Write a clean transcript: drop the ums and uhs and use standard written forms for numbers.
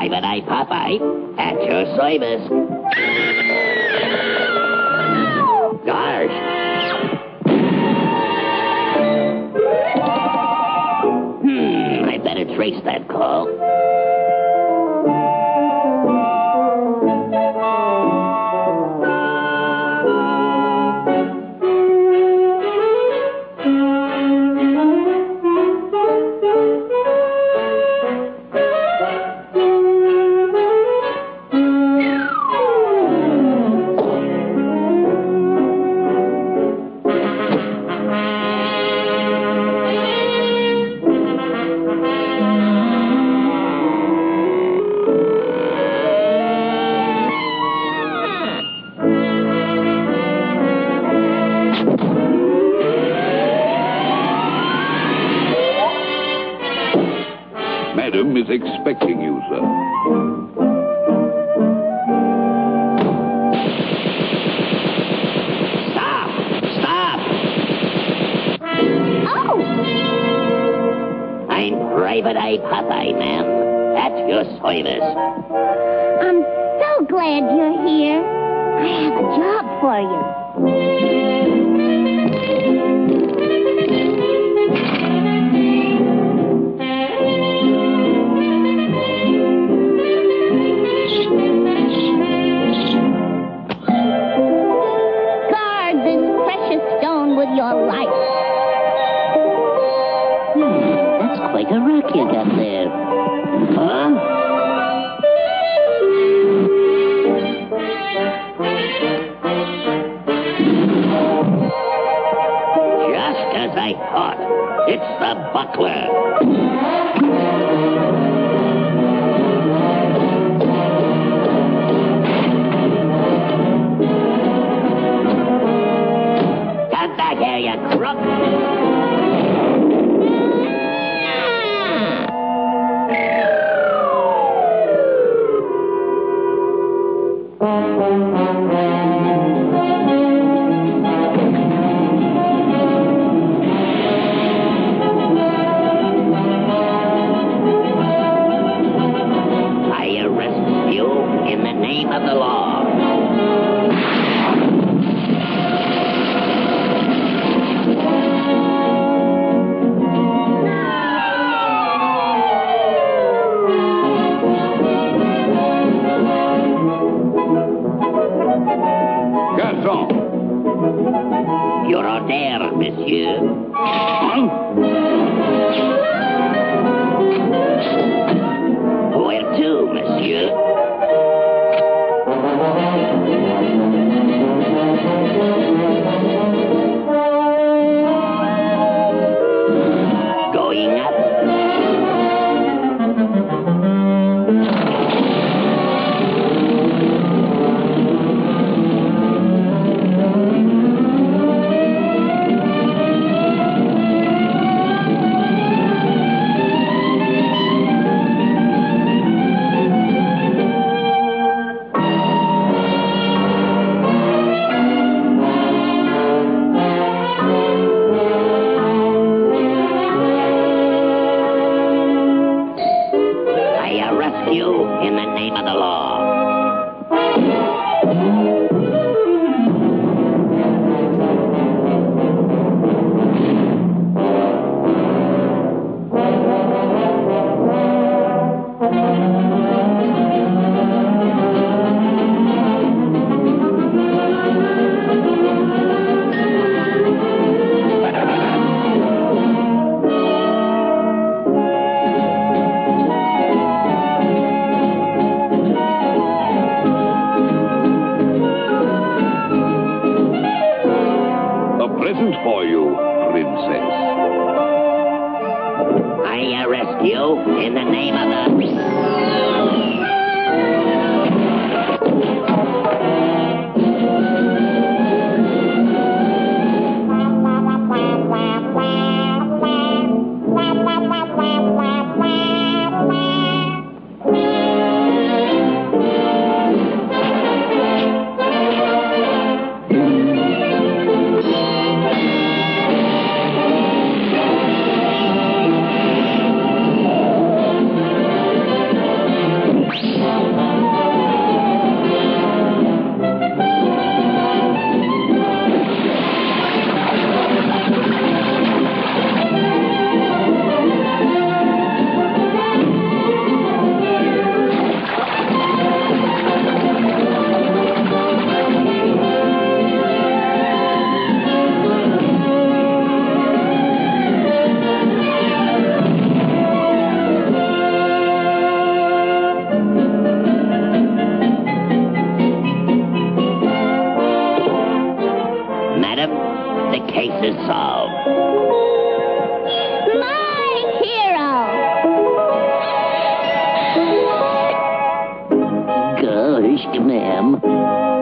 Private Eye Popeye at your service. Gosh. I better trace that call. Madam is expecting you, sir. Stop! Stop! Oh! I'm Private Eye Popeye, ma'am. At your service. I'm so glad you're here. I have a job for you. Like a rock you got there. Huh? Just as I thought. It's the buckler. Your order, monsieur. Huh? Where to, monsieur? Going up. madam. The case is solved. My hero! Gosh, ma'am.